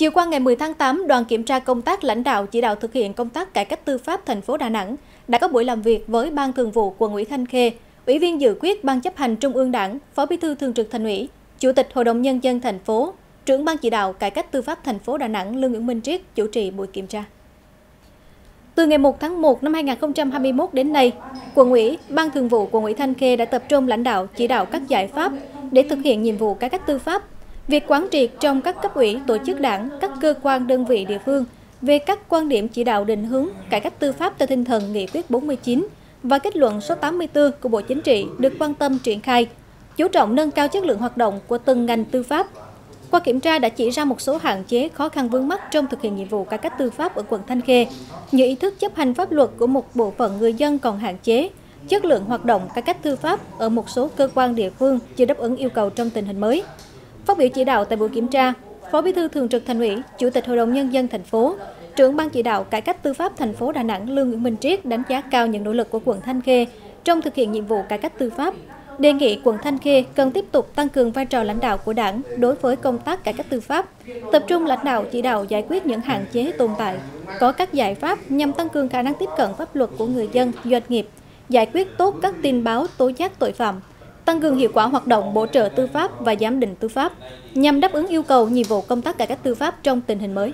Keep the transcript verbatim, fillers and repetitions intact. Chiều qua ngày mười tháng tám, đoàn kiểm tra công tác lãnh đạo chỉ đạo thực hiện công tác cải cách tư pháp thành phố Đà Nẵng đã có buổi làm việc với Ban Thường vụ Quận ủy Thanh Khê, Ủy viên dự khuyết Ban Chấp hành Trung ương Đảng, Phó Bí thư Thường trực Thành ủy, Chủ tịch Hội đồng Nhân dân thành phố, Trưởng Ban chỉ đạo cải cách tư pháp thành phố Đà Nẵng Lương Nguyễn Minh Triết chủ trì buổi kiểm tra. Từ ngày một tháng một năm hai nghìn không trăm hai mươi mốt đến nay, Quận ủy, Ban Thường vụ Quận ủy Thanh Khê đã tập trung lãnh đạo chỉ đạo các giải pháp để thực hiện nhiệm vụ cải cách tư pháp. Việc quán triệt trong các cấp ủy, tổ chức đảng, các cơ quan đơn vị địa phương về các quan điểm chỉ đạo định hướng cải cách tư pháp theo tinh thần nghị quyết bốn mươi chín và kết luận số tám mươi tư của Bộ Chính trị được quan tâm triển khai, chú trọng nâng cao chất lượng hoạt động của từng ngành tư pháp. Qua kiểm tra đã chỉ ra một số hạn chế, khó khăn vướng mắc trong thực hiện nhiệm vụ cải cách tư pháp ở quận Thanh Khê, như ý thức chấp hành pháp luật của một bộ phận người dân còn hạn chế, chất lượng hoạt động cải cách tư pháp ở một số cơ quan địa phương chưa đáp ứng yêu cầu trong tình hình mới. Phát biểu chỉ đạo tại buổi kiểm tra, Phó Bí thư Thường trực Thành ủy, Chủ tịch Hội đồng Nhân dân thành phố, Trưởng Ban chỉ đạo cải cách tư pháp thành phố Đà Nẵng Lương Nguyễn Minh Triết đánh giá cao những nỗ lực của quận Thanh Khê trong thực hiện nhiệm vụ cải cách tư pháp, đề nghị quận Thanh Khê cần tiếp tục tăng cường vai trò lãnh đạo của Đảng đối với công tác cải cách tư pháp, tập trung lãnh đạo chỉ đạo giải quyết những hạn chế tồn tại, có các giải pháp nhằm tăng cường khả năng tiếp cận pháp luật của người dân, doanh nghiệp, giải quyết tốt các tin báo tố giác tội phạm, tăng cường hiệu quả hoạt động bổ trợ tư pháp và giám định tư pháp nhằm đáp ứng yêu cầu nhiệm vụ công tác cải cách tư pháp trong tình hình mới.